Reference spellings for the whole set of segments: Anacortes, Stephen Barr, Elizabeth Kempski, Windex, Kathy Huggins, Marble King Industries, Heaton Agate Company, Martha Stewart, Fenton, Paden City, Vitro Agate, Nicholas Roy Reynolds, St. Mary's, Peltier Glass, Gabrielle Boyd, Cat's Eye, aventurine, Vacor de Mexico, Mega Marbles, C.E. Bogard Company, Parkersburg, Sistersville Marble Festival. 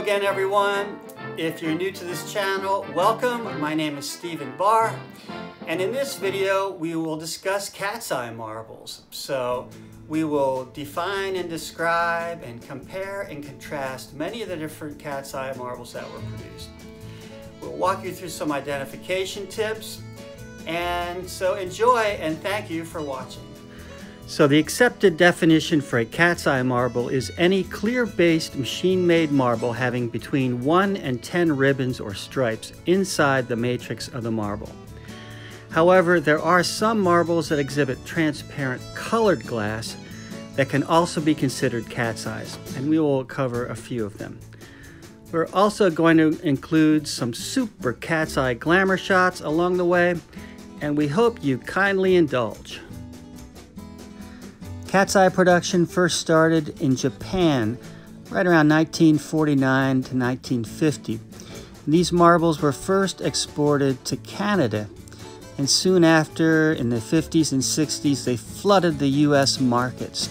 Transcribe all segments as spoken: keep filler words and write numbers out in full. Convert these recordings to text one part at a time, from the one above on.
Hello again, everyone. If you're new to this channel, welcome. My name is Stephen Barr, and in this video we will discuss cat's eye marbles. So we will define and describe and compare and contrast many of the different cat's eye marbles that were produced. We'll walk you through some identification tips, and so enjoy, and thank you for watching. So the accepted definition for a cat's eye marble is any clear-based machine-made marble having between one and ten ribbons or stripes inside the matrix of the marble. However, there are some marbles that exhibit transparent colored glass that can also be considered cat's eyes, and we will cover a few of them. We're also going to include some super cat's eye glamour shots along the way, and we hope you kindly indulge. Cat's eye production first started in Japan right around nineteen forty-nine to nineteen fifty. These marbles were first exported to Canada, and soon after, in the fifties and sixties, they flooded the U S markets.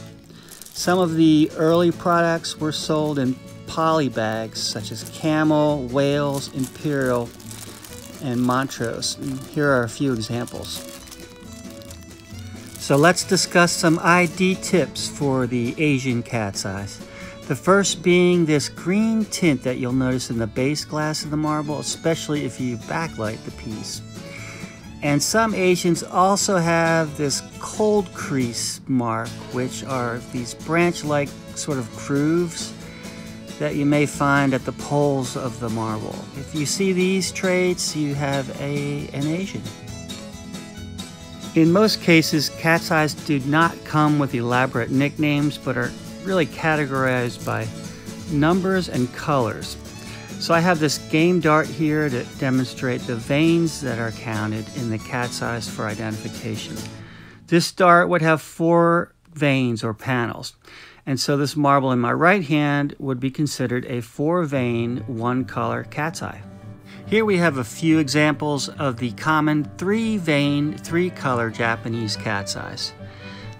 Some of the early products were sold in poly bags such as Camel, Wales, Imperial, and Montrose. And here are a few examples. So let's discuss some I D tips for the Asian cat's eyes. The first being this green tint that you'll notice in the base glass of the marble, especially if you backlight the piece. And some Asians also have this cold crease mark, which are these branch-like sort of grooves that you may find at the poles of the marble. If you see these traits, you have a, an Asian. In most cases, cat's eyes do not come with elaborate nicknames, but are really categorized by numbers and colors. So I have this game dart here to demonstrate the veins that are counted in the cat's eyes for identification. This dart would have four veins or panels. And so this marble in my right hand would be considered a four vein, one color cat's eye. Here we have a few examples of the common three-vein, three-color Japanese cat's eyes.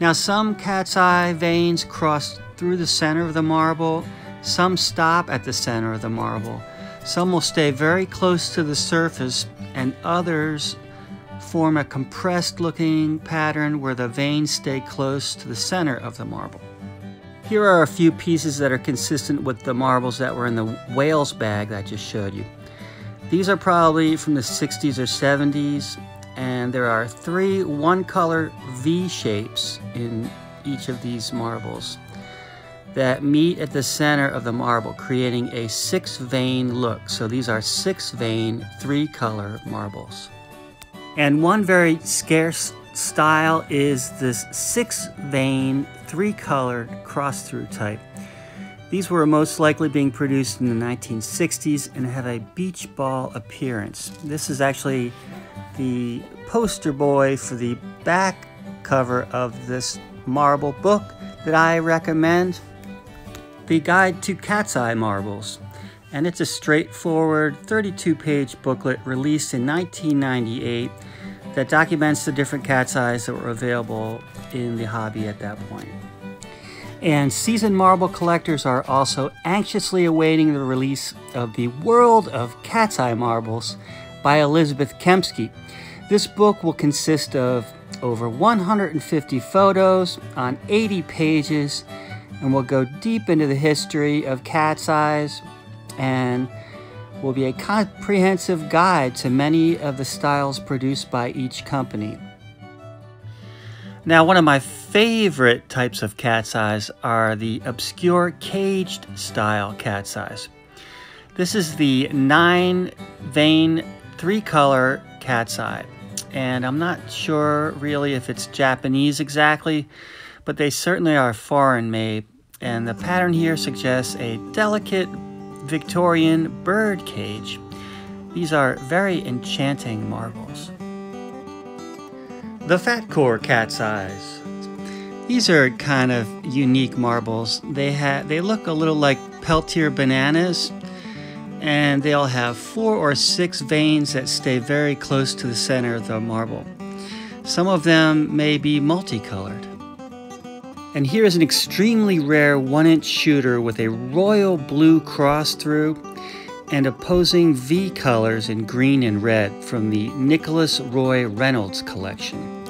Now, some cat's eye veins cross through the center of the marble, some stop at the center of the marble, some will stay very close to the surface, and others form a compressed-looking pattern where the veins stay close to the center of the marble. Here are a few pieces that are consistent with the marbles that were in the Wales bag that I just showed you. These are probably from the sixties or seventies, and there are three one-color V shapes in each of these marbles that meet at the center of the marble, creating a six-vein look. So these are six-vein, three-color marbles. And one very scarce style is this six-vein, three-colored cross-through type. These were most likely being produced in the nineteen sixties and have a beach ball appearance. This is actually the poster boy for the back cover of this marble book that I recommend, The Guide to Cat's Eye Marbles. And it's a straightforward thirty-two page booklet released in nineteen ninety-eight that documents the different cat's eyes that were available in the hobby at that point. And seasoned marble collectors are also anxiously awaiting the release of The World of Cat's Eye Marbles by Elizabeth Kempski. This book will consist of over one hundred fifty photos on eighty pages, and will go deep into the history of cat's eyes and will be a comprehensive guide to many of the styles produced by each company. Now, one of my favorite types of cat's eyes are the obscure caged style cat's eyes. This is the nine vein, three color cat's eye. And I'm not sure really if it's Japanese exactly, but they certainly are foreign made. And the pattern here suggests a delicate Victorian bird cage. These are very enchanting marbles. The Fatcore cat's eyes. These are kind of unique marbles. They have they look a little like Peltier bananas, and they'll have four or six veins that stay very close to the center of the marble. Some of them may be multicolored. And here is an extremely rare one inch shooter with a royal blue cross-through and opposing V colors in green and red from the Nicholas Roy Reynolds collection.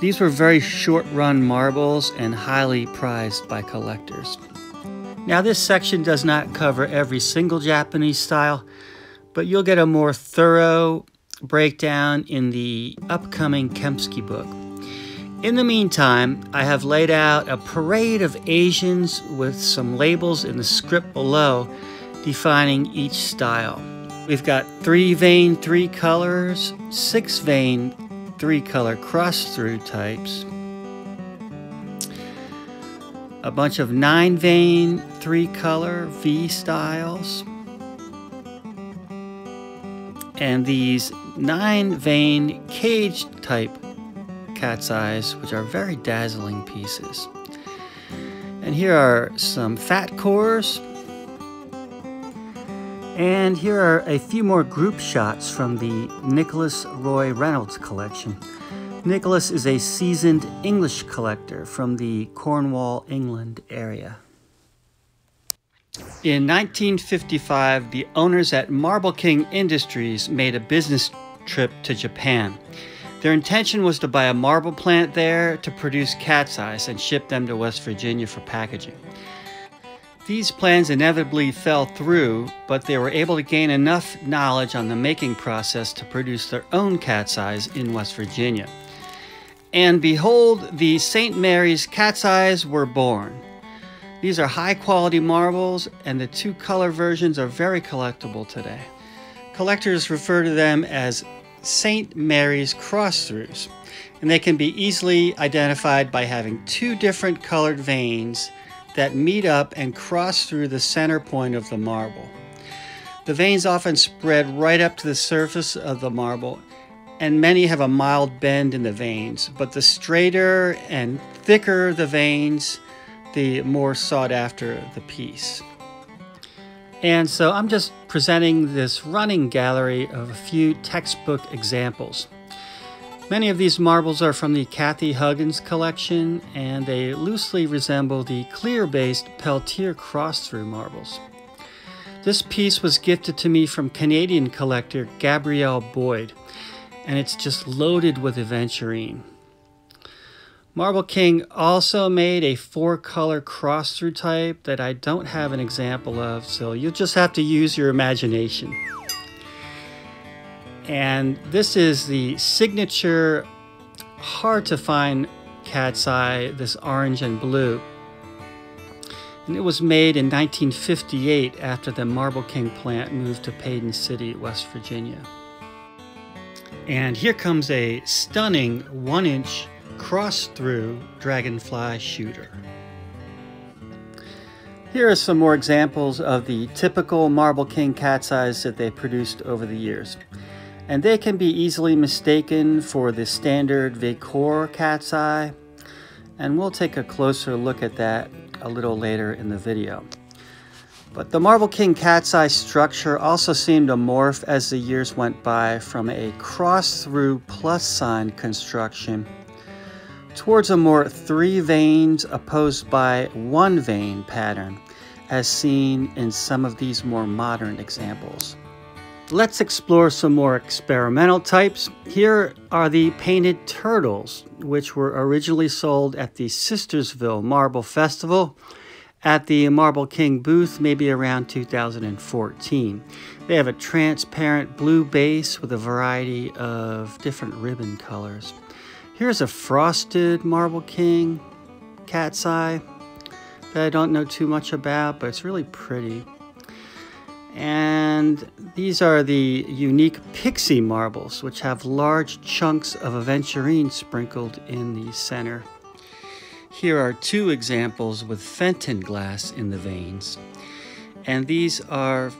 These were very short-run marbles and highly prized by collectors. Now, this section does not cover every single Japanese style, but you'll get a more thorough breakdown in the upcoming Kempski book. In the meantime, I have laid out a parade of Asians with some labels in the script below defining each style. We've got three vein, three colors, six vein, three color cross through types, a bunch of nine vein, three color V styles, and these nine vein cage type cat's eyes, which are very dazzling pieces. And here are some fat cores. And here are a few more group shots from the Nicholas Roy Reynolds collection. Nicholas is a seasoned English collector from the Cornwall, England area. In nineteen fifty-five, the owners at Marble King Industries made a business trip to Japan. Their intention was to buy a marble plant there to produce cat's eyes and ship them to West Virginia for packaging. These plans inevitably fell through, but they were able to gain enough knowledge on the making process to produce their own cat's eyes in West Virginia. And behold, the Saint Mary's cat's eyes were born. These are high quality marbles, and the two color versions are very collectible today. Collectors refer to them as Saint Mary's cross-throughs, and they can be easily identified by having two different colored veins that meet up and cross through the center point of the marble. The veins often spread right up to the surface of the marble, and many have a mild bend in the veins, but the straighter and thicker the veins, the more sought after the piece. And so I'm just presenting this running gallery of a few textbook examples. Many of these marbles are from the Kathy Huggins collection, and they loosely resemble the clear-based Peltier cross-through marbles. This piece was gifted to me from Canadian collector Gabrielle Boyd, and it's just loaded with aventurine. Marble King also made a four-color cross-through type that I don't have an example of, so you'll just have to use your imagination. And this is the signature hard-to-find cat's eye, this orange and blue. And it was made in nineteen fifty-eight after the Marble King plant moved to Paden City, West Virginia. And here comes a stunning one inch cross-through dragonfly shooter. Here are some more examples of the typical Marble King cat's eyes that they produced over the years. And they can be easily mistaken for the standard Vacor cat's eye, and we'll take a closer look at that a little later in the video. But the Marble King cat's eye structure also seemed to morph as the years went by from a cross-through plus sign construction towards a more three veins opposed by one vein pattern, as seen in some of these more modern examples. Let's explore some more experimental types. Here are the painted turtles, which were originally sold at the Sistersville Marble Festival at the Marble King booth, maybe around two thousand fourteen. They have a transparent blue base with a variety of different ribbon colors. Here's a frosted Marble King cat's eye that I don't know too much about, but it's really pretty. And these are the unique pixie marbles, which have large chunks of aventurine sprinkled in the center. Here are two examples with Fenton glass in the veins. And these are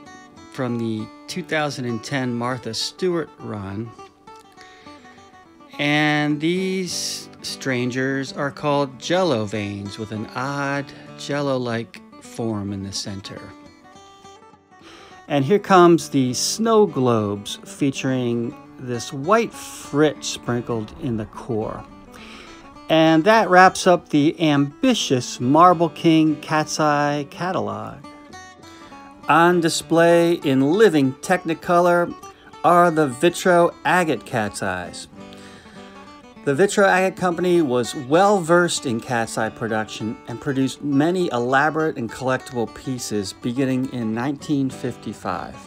from the two thousand ten Martha Stewart run. And these strangers are called jello veins with an odd jello-like form in the center. And here comes the snow globes featuring this white frit sprinkled in the core. And that wraps up the ambitious Marble King Cat's Eye catalog. On display in living Technicolor are the Vitro Agate Cat's Eyes. The Vitro Agate Company was well versed in cat's eye production and produced many elaborate and collectible pieces beginning in nineteen fifty-five.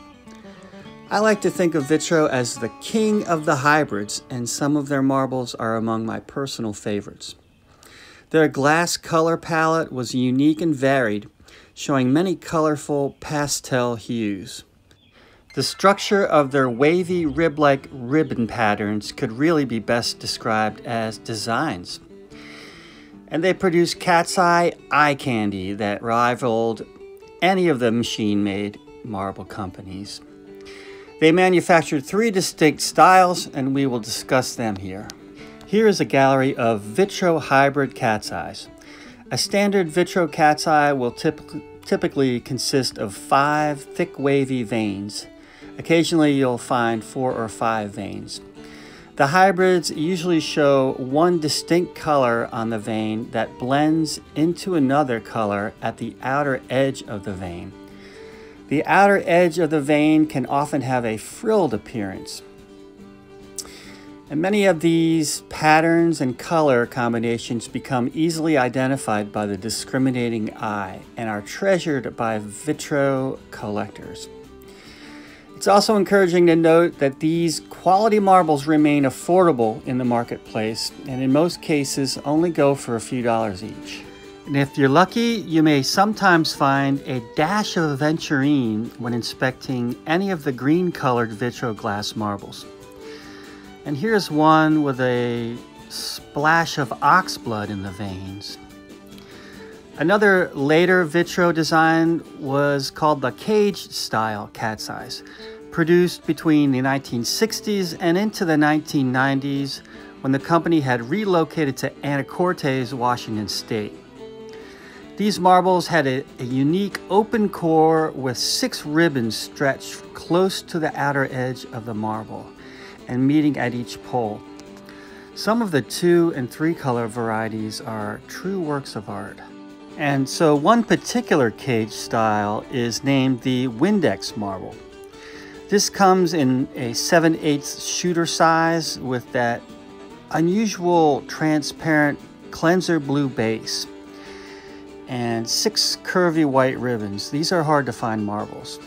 I like to think of Vitro as the king of the hybrids, and some of their marbles are among my personal favorites. Their glass color palette was unique and varied, showing many colorful pastel hues. The structure of their wavy rib-like ribbon patterns could really be best described as designs. And they produced cat's eye eye candy that rivaled any of the machine-made marble companies. They manufactured three distinct styles, and we will discuss them here. Here is a gallery of Vitro hybrid cat's eyes. A standard Vitro cat's eye will typ typically consist of five thick wavy veins. Occasionally you'll find four or five veins. The hybrids usually show one distinct color on the vein that blends into another color at the outer edge of the vein. The outer edge of the vein can often have a frilled appearance. And many of these patterns and color combinations become easily identified by the discriminating eye and are treasured by Vitro collectors. It's also encouraging to note that these quality marbles remain affordable in the marketplace and in most cases only go for a few dollars each. And if you're lucky, you may sometimes find a dash of aventurine when inspecting any of the green-colored Vitro glass marbles. And here's one with a splash of oxblood in the veins. Another later Vitro design was called the cage-style cat's eyes, produced between the nineteen sixties and into the nineteen nineties when the company had relocated to Anacortes, Washington State. These marbles had a, a unique open core with six ribbons stretched close to the outer edge of the marble and meeting at each pole. Some of the two and three color varieties are true works of art. And so one particular cage style is named the Windex marble. This comes in a seven eighths shooter size with that unusual transparent cleanser blue base and six curvy white ribbons. These are hard to find marbles.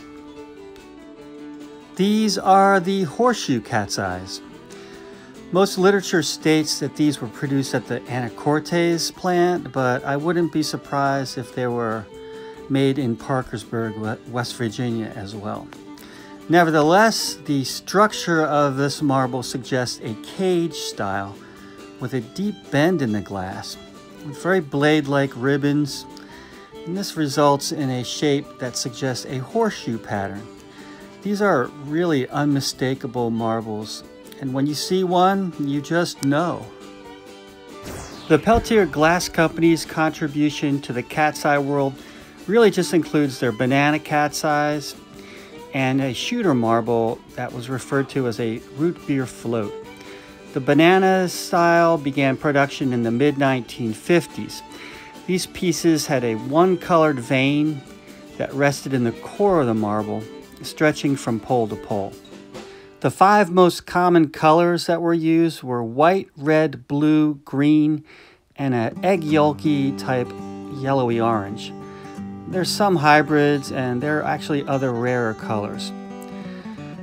These are the horseshoe cat's eyes. Most literature states that these were produced at the Anacortes plant, but I wouldn't be surprised if they were made in Parkersburg, West Virginia as well. Nevertheless, the structure of this marble suggests a cage style with a deep bend in the glass with very blade-like ribbons. And this results in a shape that suggests a horseshoe pattern. These are really unmistakable marbles, and when you see one, you just know. The Peltier Glass Company's contribution to the cat's eye world really just includes their banana cat's eyes and a shooter marble that was referred to as a root beer float. The banana style began production in the mid nineteen fifties. These pieces had a one-colored vein that rested in the core of the marble, stretching from pole to pole. The five most common colors that were used were white, red, blue, green, and an egg yolky type yellowy orange. There's some hybrids, and there are actually other rarer colors.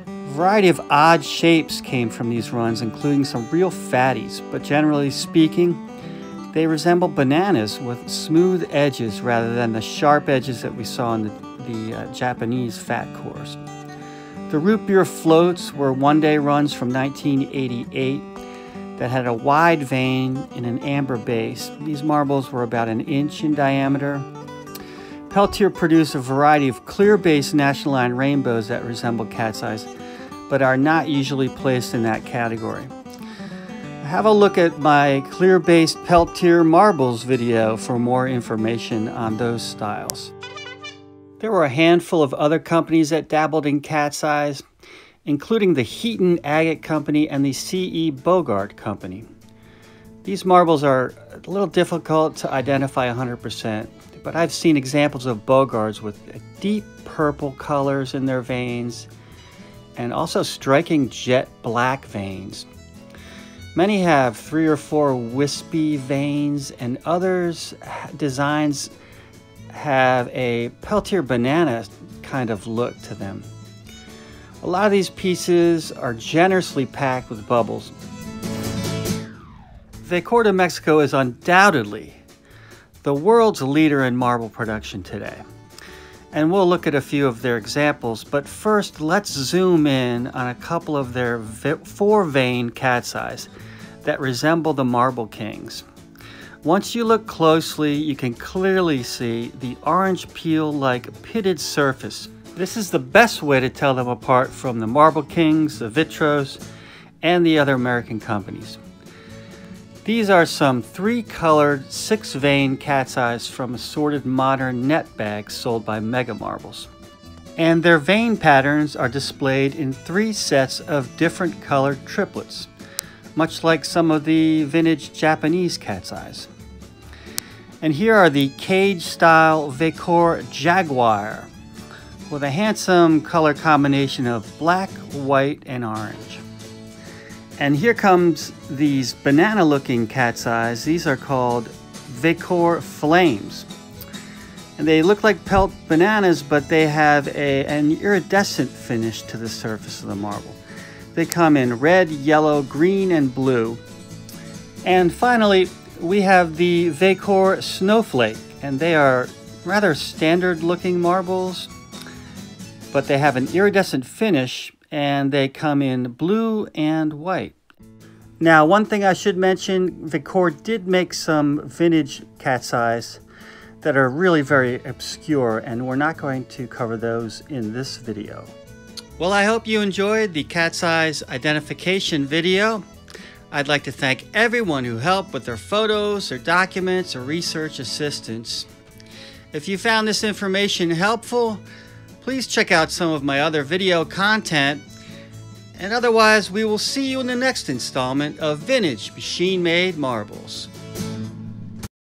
A variety of odd shapes came from these runs, including some real fatties, but generally speaking, they resemble bananas with smooth edges rather than the sharp edges that we saw in the, the uh, Japanese fat cores. The root beer floats were one-day runs from nineteen eighty-eight that had a wide vein and an amber base. These marbles were about an inch in diameter. Peltier produced a variety of clear-based national line rainbows that resemble cat's eyes, but are not usually placed in that category. Have a look at my clear-based Peltier marbles video for more information on those styles. There were a handful of other companies that dabbled in cat's eyes, including the Heaton Agate Company and the C E Bogard Company. These marbles are a little difficult to identify one hundred percent, but I've seen examples of Bogards with deep purple colors in their veins and also striking jet black veins. Many have three or four wispy veins, and others designs have a Peltier banana kind of look to them. A lot of these pieces are generously packed with bubbles. Vacor de Mexico is undoubtedly the world's leader in marble production today, and we'll look at a few of their examples, but first let's zoom in on a couple of their four vein cat's eyes that resemble the Marble Kings. Once you look closely, you can clearly see the orange peel-like pitted surface. This is the best way to tell them apart from the Marble Kings, the Vitros, and the other American companies. These are some three-colored, six-vein cat's eyes from assorted modern net bags sold by Mega Marbles. And their vein patterns are displayed in three sets of different colored triplets, much like some of the vintage Japanese cat's eyes. And here are the cage-style Vacor Jaguar with a handsome color combination of black, white, and orange. And here comes these banana-looking cat's eyes. These are called Vacor Flames. And they look like pelt bananas, but they have a, an iridescent finish to the surface of the marble. They come in red, yellow, green, and blue. And finally, we have the Vacor Snowflake, and they are rather standard-looking marbles, but they have an iridescent finish, and they come in blue and white. Now, one thing I should mention, Vacor did make some vintage cat's eyes that are really very obscure, and we're not going to cover those in this video. Well, I hope you enjoyed the cat's eyes identification video. I'd like to thank everyone who helped with their photos, their documents, or research assistance. If you found this information helpful, please check out some of my other video content. And otherwise, we will see you in the next installment of Vintage Machine Made Marbles.